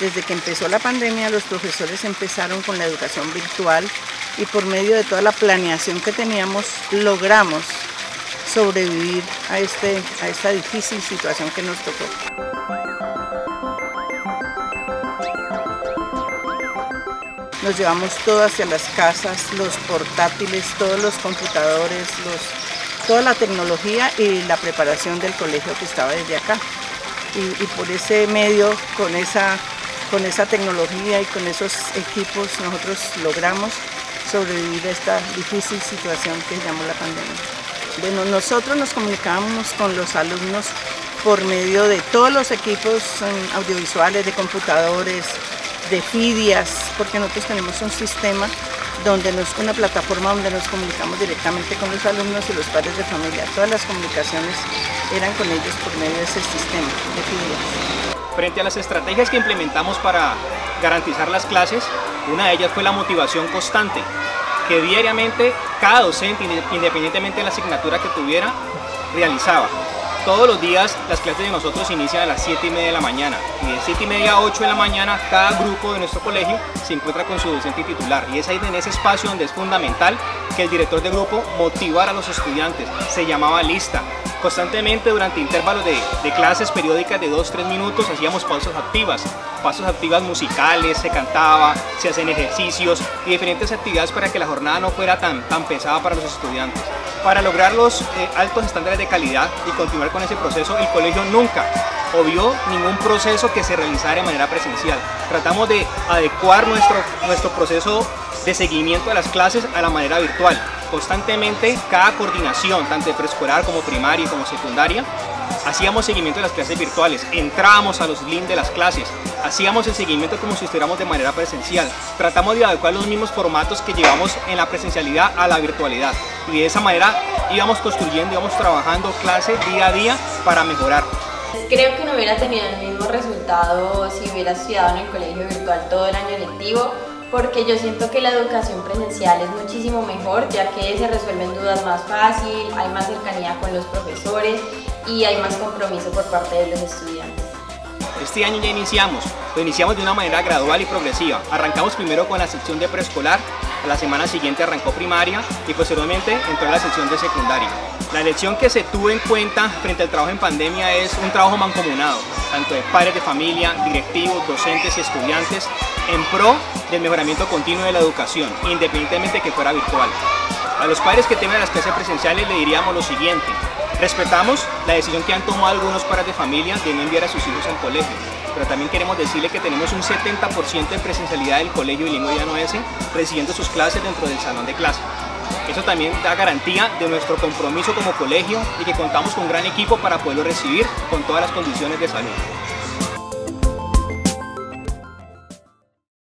Desde que empezó la pandemia, los profesores empezaron con la educación virtual y por medio de toda la planeación que teníamos, logramos sobrevivir a, esta difícil situación que nos tocó. Nos llevamos todo hacia las casas, los portátiles, todos los computadores, toda la tecnología y la preparación del colegio que estaba desde acá. Y por ese medio, con esa tecnología y con esos equipos, nosotros logramos sobrevivir a esta difícil situación que llamó la pandemia. Bueno, nosotros nos comunicábamos con los alumnos por medio de todos los equipos audiovisuales, de computadores, de Phidias, porque nosotros tenemos un sistema, una plataforma donde nos comunicamos directamente con los alumnos y los padres de familia. Todas las comunicaciones eran con ellos por medio de ese sistema de Phidias. Frente a las estrategias que implementamos para garantizar las clases, una de ellas fue la motivación constante, que diariamente cada docente, independientemente de la asignatura que tuviera, realizaba. Todos los días las clases de nosotros inician a las 7:30 de la mañana y de 7:30 a 8 de la mañana cada grupo de nuestro colegio se encuentra con su docente titular, y es ahí en ese espacio donde es fundamental que el director de grupo motivara a los estudiantes. Se llamaba lista. Constantemente durante intervalos de clases periódicas de 2-3 minutos hacíamos pausas activas musicales, se cantaba, se hacían ejercicios y diferentes actividades para que la jornada no fuera tan pesada para los estudiantes. Para lograr los altos estándares de calidad y continuar con ese proceso, el colegio nunca obvió ningún proceso que se realizara de manera presencial. Tratamos de adecuar nuestro proceso de seguimiento de las clases a la manera virtual. Constantemente, cada coordinación, tanto de preescolar como primaria y como secundaria, hacíamos seguimiento de las clases virtuales, entrábamos a los links de las clases, hacíamos el seguimiento como si estuviéramos de manera presencial. Tratamos de adecuar los mismos formatos que llevamos en la presencialidad a la virtualidad, y de esa manera íbamos construyendo, íbamos trabajando clase día a día para mejorar. Creo que no hubiera tenido el mismo resultado si hubiera estudiado en el colegio virtual todo el año lectivo, porque yo siento que la educación presencial es muchísimo mejor, ya que se resuelven dudas más fácil, hay más cercanía con los profesores y hay más compromiso por parte de los estudiantes. Este año ya lo iniciamos de una manera gradual y progresiva. Arrancamos primero con la sección de preescolar, a la semana siguiente arrancó primaria y posteriormente entró la sección de secundaria. La lección que se tuvo en cuenta frente al trabajo en pandemia es un trabajo mancomunado, tanto de padres de familia, directivos, docentes y estudiantes, en pro del mejoramiento continuo de la educación, independientemente que fuera virtual. A los padres que temen las clases presenciales le diríamos lo siguiente: respetamos la decisión que han tomado algunos padres de familia de no enviar a sus hijos al colegio, pero también queremos decirle que tenemos un 70% de presencialidad del Colegio Bilingüe Diana Oese recibiendo sus clases dentro del salón de clase. Eso también da garantía de nuestro compromiso como colegio y que contamos con un gran equipo para poderlo recibir con todas las condiciones de salud.